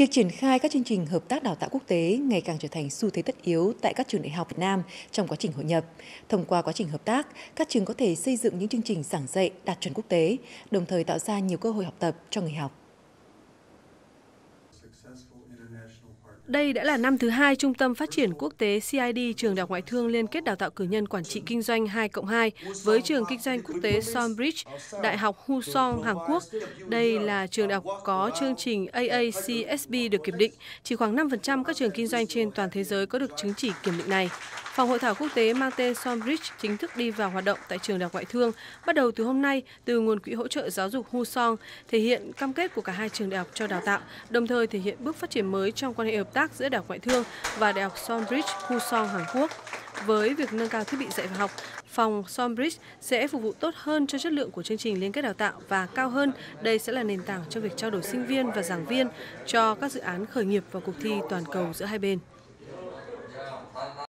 Việc triển khai các chương trình hợp tác đào tạo quốc tế ngày càng trở thành xu thế tất yếu tại các trường đại học Việt Nam trong quá trình hội nhập. Thông qua quá trình hợp tác, các trường có thể xây dựng những chương trình giảng dạy đạt chuẩn quốc tế, đồng thời tạo ra nhiều cơ hội học tập cho người học. Đây đã là năm thứ hai Trung tâm Phát triển Quốc tế CID Trường Đại học Ngoại thương liên kết đào tạo cử nhân quản trị kinh doanh 2+2 với Trường Kinh doanh Quốc tế SolBridge, Đại học Husong, Hàn Quốc. Đây là trường đại học có chương trình AACSB được kiểm định. Chỉ khoảng 5% các trường kinh doanh trên toàn thế giới có được chứng chỉ kiểm định này. Phòng hội thảo quốc tế mang tên SolBridge chính thức đi vào hoạt động tại Trường Đại học Ngoại thương bắt đầu từ hôm nay từ nguồn quỹ hỗ trợ giáo dục Husong, thể hiện cam kết của cả hai trường đại học cho đào tạo, đồng thời thể hiện bước phát triển mới trong quan hệ hợp tác giữa Đại học Ngoại thương và Đại học SolBridge Husong Hàn Quốc. Với việc nâng cao thiết bị dạy và học, phòng SolBridge sẽ phục vụ tốt hơn cho chất lượng của chương trình liên kết đào tạo và cao hơn. Đây sẽ là nền tảng cho việc trao đổi sinh viên và giảng viên cho các dự án khởi nghiệp và cuộc thi toàn cầu giữa hai bên.